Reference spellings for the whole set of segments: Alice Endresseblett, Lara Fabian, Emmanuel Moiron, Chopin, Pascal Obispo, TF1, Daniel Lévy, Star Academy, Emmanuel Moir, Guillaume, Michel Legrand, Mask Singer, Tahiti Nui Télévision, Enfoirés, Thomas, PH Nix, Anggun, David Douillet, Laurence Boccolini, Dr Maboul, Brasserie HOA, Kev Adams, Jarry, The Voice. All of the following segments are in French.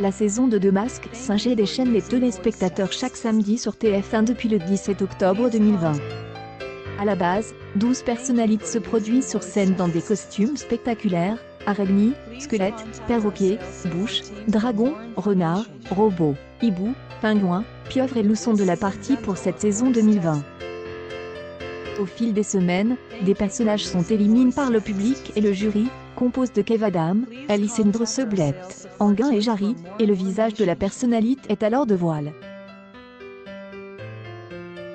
La saison 2 de Mask Singer déchaîne les téléspectateurs chaque samedi sur TF1 depuis le 17 octobre 2020. À la base, 12 personnalités se produisent sur scène dans des costumes spectaculaires, araignées, squelettes, perroquets, bouches, dragons, renards, robots, hiboux, pingouins, pieuvres et loups sont de la partie pour cette saison 2020. Au fil des semaines, des personnages sont éliminés par le public et le jury, composé de Kev Adams, Alice Endresseblett, Anggun et Jarry, et le visage de la personnalité est alors de voile.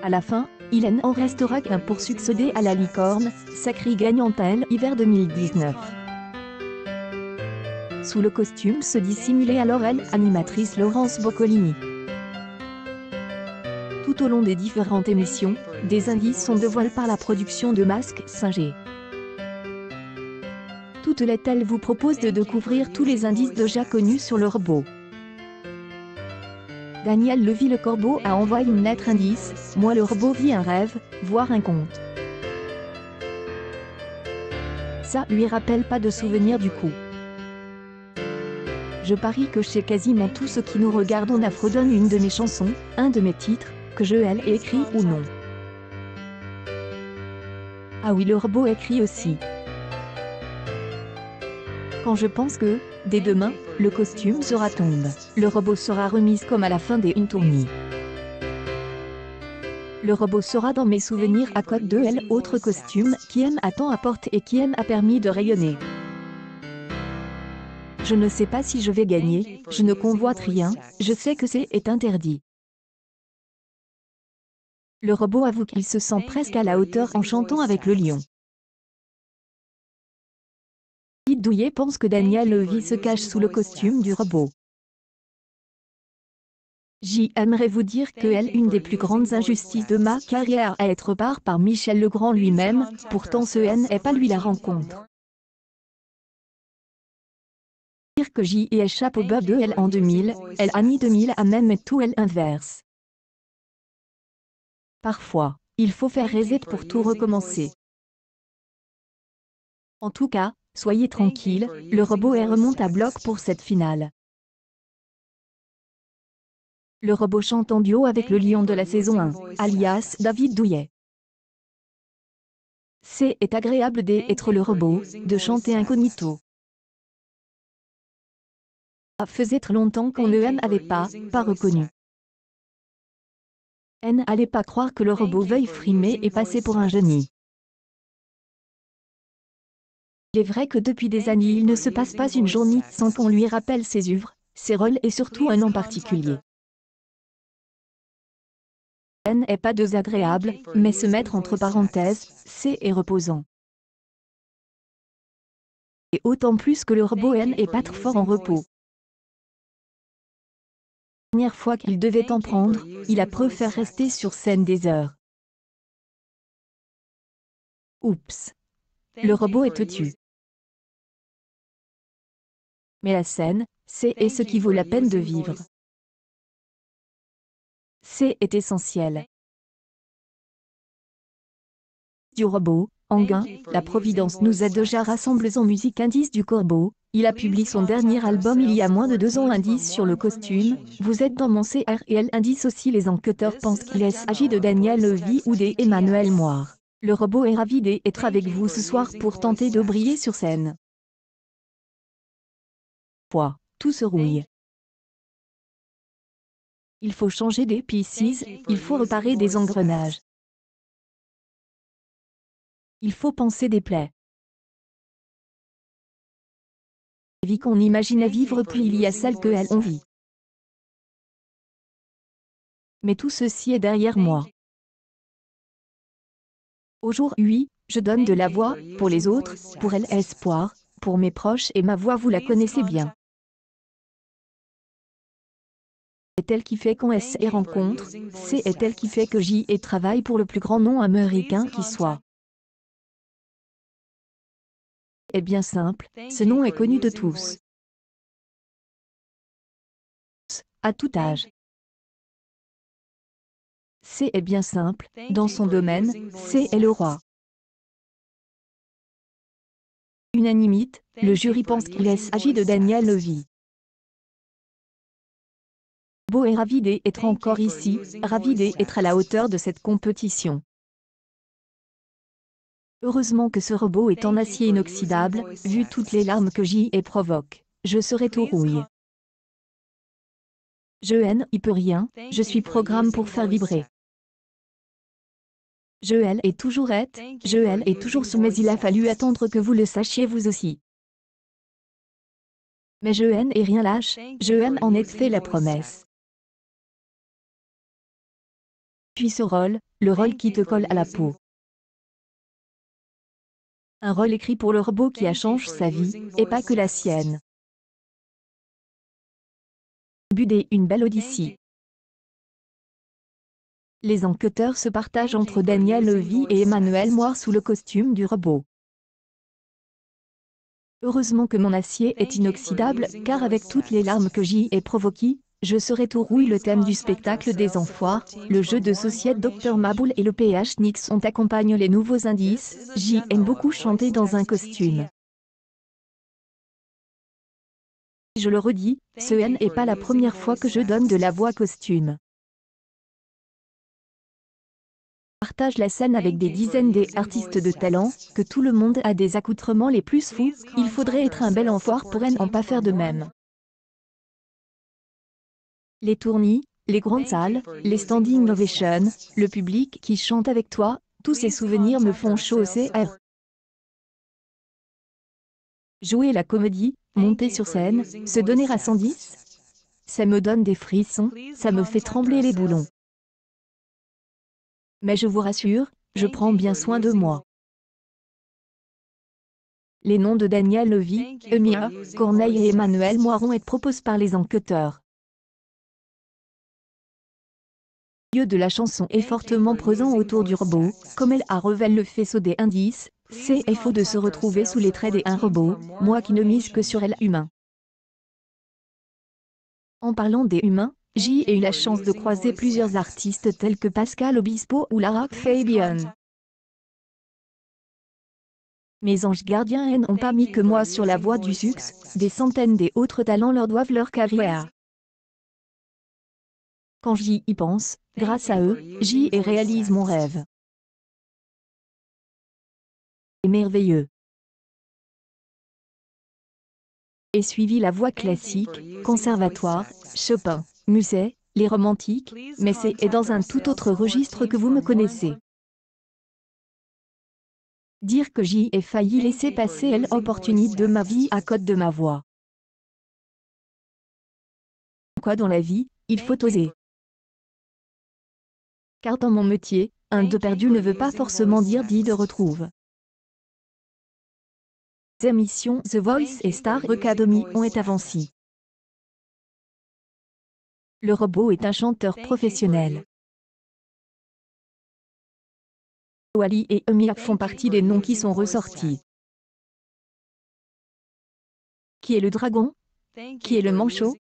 À la fin, il n'en restera qu'un pour succéder à la licorne, sacrée gagnante à l'hiver 2019. Sous le costume se dissimulait alors l'animatrice Laurence Boccolini. Tout au long des différentes émissions, des indices sont dévoilés par la production de Mask Singer. Toutes les telles vous proposent de découvrir tous les indices déjà connus sur le robot. Daniel Lévy le corbeau a envoyé une lettre indice, moi le robot vit un rêve, voire un conte. Ça lui rappelle pas de souvenir du coup. Je parie que chez quasiment tous ceux qui nous regardent on affredonne une de mes chansons, un de mes titres, que je l'ai écrit ou non. Ah oui, le robot écrit aussi. Quand je pense que, dès demain, le costume sera tombé, le robot sera remis comme à la fin des une tournée. Le robot sera dans mes souvenirs à côté de l'autre costume qui m'a tant apporté et qui m'a permis de rayonner. Je ne sais pas si je vais gagner, je ne convoite rien, je sais que c'est interdit. Le robot avoue qu'il se sent presque à la hauteur en chantant avec le lion. David Douillet pense que Daniel Lévy se cache sous le costume du robot. J'aimerais vous dire que une des plus grandes injustices de ma carrière à être part par Michel Legrand lui-même, pourtant ce n'est pas lui la rencontre. Dire que j'y échappe au bub de en 2000, l'année 2000 a même tout l'inverse. Parfois, il faut faire reset pour tout recommencer. En tout cas, soyez tranquille, le robot remonte à bloc pour cette finale. Le robot chante en duo avec le lion de la saison 1, alias David Douillet. C'est agréable d'être le robot, de chanter incognito. Ça faisait très longtemps qu'on ne m'avait pas reconnu. N'allez pas croire que le robot veuille frimer et passer pour un génie. Il est vrai que depuis des années il ne se passe pas une journée sans qu'on lui rappelle ses œuvres, ses rôles et surtout un en particulier. Ce n'est pas désagréable, mais se mettre entre parenthèses, c'est reposant. Et autant plus que le robot n'est pas trop fort en repos. La dernière fois qu'il devait en prendre, il a préféré rester sur scène des heures. Oups. Le robot est têtu. Mais la scène, c'est ce qui vaut la peine de vivre. C'est essentiel. Du robot, Anggun, la Providence nous a déjà rassemblés en musique indice du corbeau. Il a publié son dernier album il y a moins de 2 ans, indice sur le costume, vous êtes dans mon CRL indice aussi. Les enquêteurs pensent qu'il s'agit de Daniel Lévy ou d'Emmanuel Moir. Le robot est ravi d'être avec vous ce soir pour tenter de briller sur scène. Poids, tout se rouille. Il faut changer des pieces, il faut réparer des engrenages. Il faut penser des plaies. La vie qu'on imaginait vivre puis il y a celle que l'on vit. Mais tout ceci est derrière moi. Aujourd'hui, je donne de la voix, pour les autres, pour l'espoir, pour mes proches et ma voix vous la connaissez bien. C'est elle qui fait qu'on se rencontre, c'est elle qui fait que j'y travaille pour le plus grand nom américain qui soit. Est bien simple, ce nom est connu de tous. À tout âge. C'est bien simple, dans son domaine, c'est le roi. Unanimité, le jury pense qu'il s'agit de Daniel Lévy. Beau et ravi d'être encore ici, ravi d'être à la hauteur de cette compétition. Heureusement que ce robot est en acier inoxydable, vu toutes les larmes que j'y ai provoquées. Je serai tout rouille. Je n'y peux rien, je suis programme pour faire vibrer. Je l'ai toujours sous, mais il a fallu attendre que vous le sachiez vous aussi. Mais je n'ai rien lâché, je n'ai en effet la promesse. Puis ce rôle, le rôle qui te colle à la peau. Un rôle écrit pour le robot qui a changé sa vie, et pas que la sienne. Budé une belle odyssée. Les enquêteurs se partagent entre Daniel Lévy et Emmanuel Moir sous le costume du robot. Heureusement que mon acier est inoxydable, car avec toutes les larmes que j'y ai provoquées, je serai tout rouille. Le thème du spectacle des Enfoirés, le jeu de société Dr Maboul et le PH Nix ont accompagné les nouveaux indices. J'y aime beaucoup chanter dans un costume. Je le redis, ce n'est pas la première fois que je donne de la voix costume. Partage la scène avec des dizaines d'artistes de talent, que tout le monde a des accoutrements les plus fous, il faudrait être un bel enfoiré pour n'en pas faire de même. Les tournées, les grandes salles, les standing ovations, le public qui chante avec toi, tous ces souvenirs me font chaud au cœur. Jouer la comédie, monter sur scène, se donner à 110, ça me donne des frissons, ça me fait trembler les boulons. Mais je vous rassure, je prends bien soin de moi. Les noms de Daniel Lévy, Emir, Corneille et Emmanuel Moiron être proposés par les enquêteurs. Le lieu de la chanson est fortement présent autour du robot, comme elle a révélé le faisceau des indices. C'est faux de se retrouver sous les traits d'un robot, moi qui ne mise que sur l'humain. En parlant des humains, j'y ai eu la chance de croiser plusieurs artistes tels que Pascal Obispo ou Lara Fabian. Mes anges gardiens n'ont pas mis que moi sur la voie du succès, des centaines d'autres talents leur doivent leur carrière. Quand j'y pense, grâce à eux, j'y réalise mon rêve. Merveilleux. Et suivi la voie classique, conservatoire, Chopin, musée, les romantiques, mais c'est dans un tout autre registre que vous me connaissez. Dire que j'y ai failli laisser passer l'opportunité de ma vie à cause de ma voix. Quoi dans la vie, il faut oser. Car dans mon métier, un de perdu ne veut pas forcément dire dit de retrouve. Les émissions The Voice et Star Academy ont été avancées. Le robot est un chanteur professionnel. Ali et Emir font partie des noms qui sont ressortis. Qui est le dragon? Qui est le manchot?